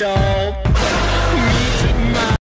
dog.